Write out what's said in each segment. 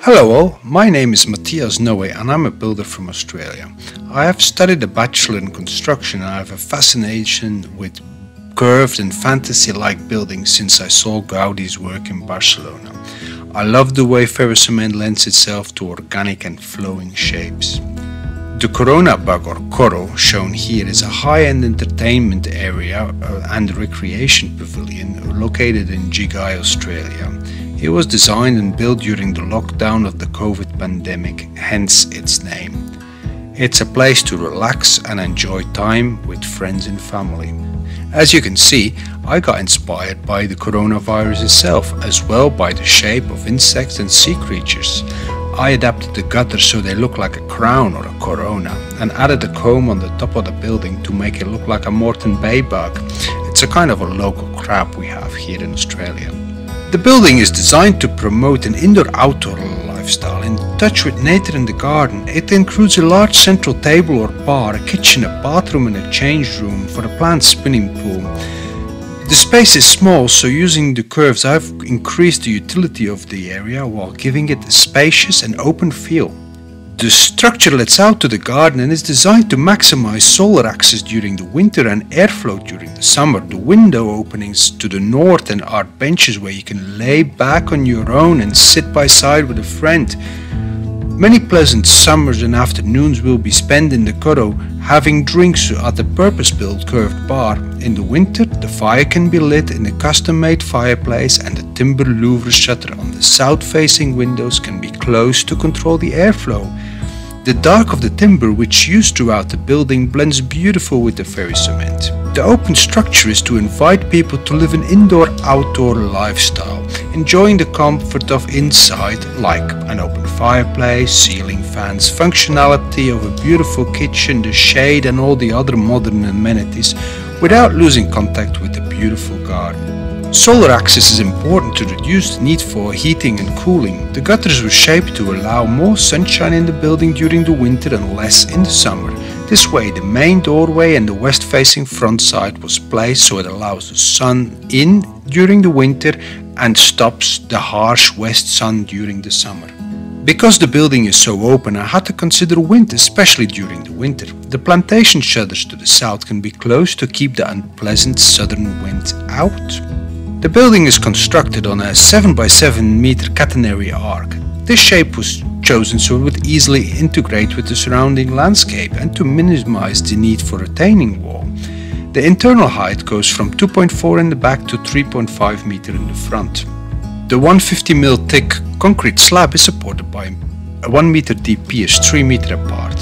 Hello all, my name is Matthias Noe and I'm a builder from Australia. I have studied a Bachelor in Construction and I have a fascination with curved and fantasy-like buildings since I saw Gaudi's work in Barcelona. I love the way ferro cement lends itself to organic and flowing shapes. The Corona Bug, or Koro, shown here is a high-end entertainment area and recreation pavilion located in Jigai, Australia. It was designed and built during the lockdown of the COVID pandemic, hence its name. It's a place to relax and enjoy time with friends and family. As you can see, I got inspired by the coronavirus itself, as well by the shape of insects and sea creatures. I adapted the gutters so they look like a crown or a corona, and added a comb on the top of the building to make it look like a Morton Bay bug. It's a kind of a local crab we have here in Australia. The building is designed to promote an indoor-outdoor lifestyle in touch with nature in the garden. It includes a large central table or bar, a kitchen, a bathroom and a change room for a planned spinning pool. The space is small, so using the curves I've increased the utility of the area while giving it a spacious and open feel. The structure lets out to the garden and is designed to maximize solar access during the winter and airflow during the summer. The window openings to the north and are benches where you can lay back on your own and sit by side with a friend. Many pleasant summers and afternoons will be spent in the Koro having drinks at the purpose-built curved bar. In the winter, the fire can be lit in a custom-made fireplace and the timber louvre shutter on the south-facing windows can be closed to control the airflow. The dark of the timber, which used throughout the building, blends beautiful with the ferro cement. The open structure is to invite people to live an indoor-outdoor lifestyle, enjoying the comfort of inside, like an open fireplace, ceiling fans, functionality of a beautiful kitchen, the shade and all the other modern amenities, without losing contact with the beautiful garden. Solar access is important to reduce the need for heating and cooling. The gutters were shaped to allow more sunshine in the building during the winter and less in the summer. This way, the main doorway and the west-facing front side was placed so it allows the sun in during the winter and stops the harsh west sun during the summer. Because the building is so open, I had to consider wind, especially during the winter. The plantation shutters to the south can be closed to keep the unpleasant southern wind out. The building is constructed on a 7 by 7 meter catenary arc. This shape was chosen so it would easily integrate with the surrounding landscape and to minimize the need for a retaining wall. The internal height goes from 2.4 in the back to 3.5 meter in the front. The 150 mm thick concrete slab is supported by a 1 meter deep piers 3 meter apart.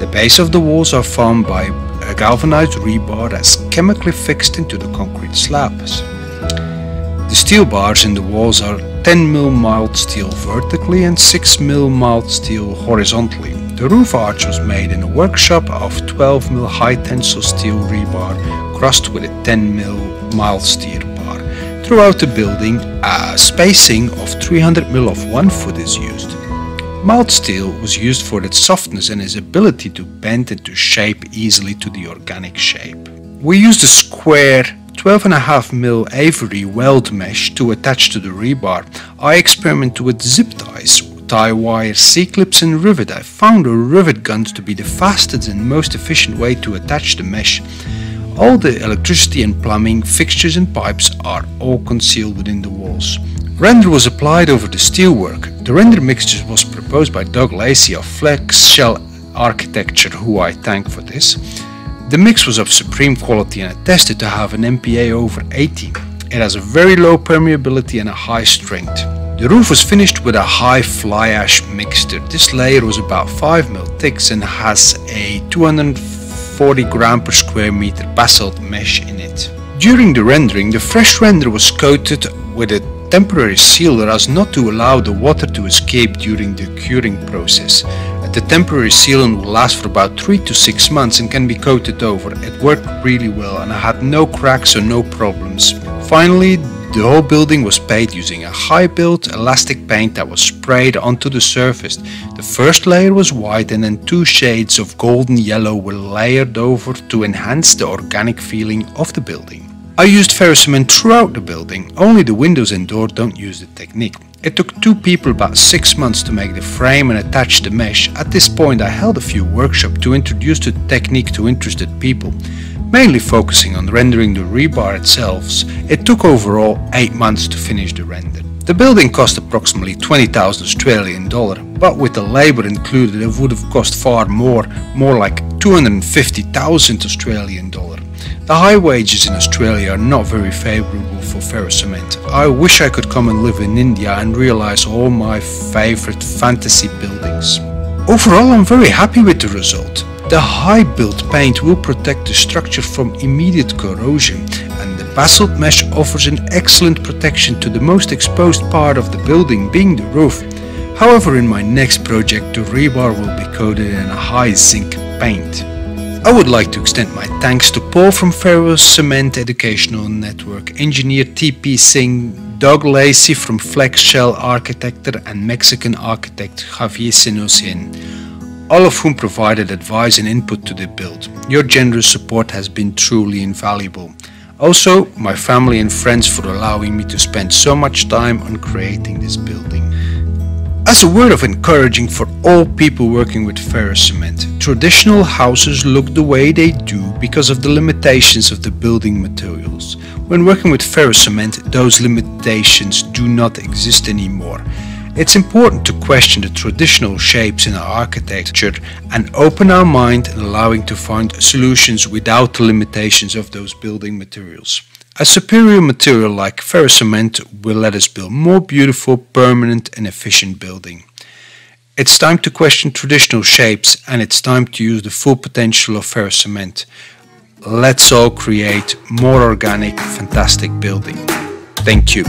The base of the walls are formed by a galvanized rebar that's chemically fixed into the concrete slabs. The steel bars in the walls are 10 mm mild steel vertically and 6 mm mild steel horizontally. The roof arch was made in a workshop of 12 mm high tensile steel rebar crossed with a 10 mm mild steel bar. Throughout the building, a spacing of 300 mm of 1 foot is used. Mild steel was used for its softness and its ability to bend and to shape easily to the organic shape. We used a square 12.5 mm Avery weld mesh to attach to the rebar. I experimented with zip ties, tie wire, C-clips and rivet. I found rivet guns to be the fastest and most efficient way to attach the mesh. All the electricity and plumbing, fixtures and pipes are all concealed within the walls. Render was applied over the steelwork. The render mixture was proposed by Doug Lacey of Flex Shell Architecture, who I thank for this. The mix was of supreme quality and attested to have an MPA over 80. It has a very low permeability and a high strength. The roof was finished with a high fly ash mixture. This layer was about 5 mm thick and has a 240 gram per square meter basalt mesh in it. During the rendering, the fresh render was coated with a temporary sealer as not to allow the water to escape during the curing process. The temporary sealant will last for about 3 to 6 months and can be coated over. It worked really well and I had no cracks or no problems. Finally, the whole building was painted using a high-built elastic paint that was sprayed onto the surface. The first layer was white and then 2 shades of golden yellow were layered over to enhance the organic feeling of the building. I used ferro cement throughout the building, only the windows and door don't use the technique. It took two people about 6 months to make the frame and attach the mesh. At this point I held a few workshops to introduce the technique to interested people, mainly focusing on rendering the rebar itself. It took overall 8 months to finish the render. The building cost approximately $20,000 Australian, but with the labor included it would have cost far more like $250,000 Australian. The high wages in Australia are not very favourable for ferro cement. I wish I could come and live in India and realise all my favourite fantasy buildings. Overall I'm very happy with the result. The high built paint will protect the structure from immediate corrosion and the basalt mesh offers an excellent protection to the most exposed part of the building, being the roof. However, in my next project the rebar will be coated in a high zinc paint. I would like to extend my thanks to Paul from Ferro Cement Educational Network, engineer T.P. Singh, Doug Lacey from Flex Shell Architecture and Mexican architect Javier Sinousin, all of whom provided advice and input to the build. Your generous support has been truly invaluable. Also, my family and friends for allowing me to spend so much time on creating this building. As a word of encouraging for all people working with ferro cement, traditional houses look the way they do because of the limitations of the building materials. When working with ferro cement, those limitations do not exist anymore. It's important to question the traditional shapes in our architecture and open our mind and allowing to find solutions without the limitations of those building materials. A superior material like ferro cement will let us build more beautiful, permanent and efficient building. It's time to question traditional shapes and it's time to use the full potential of ferro cement. Let's all create more organic, fantastic building. Thank you.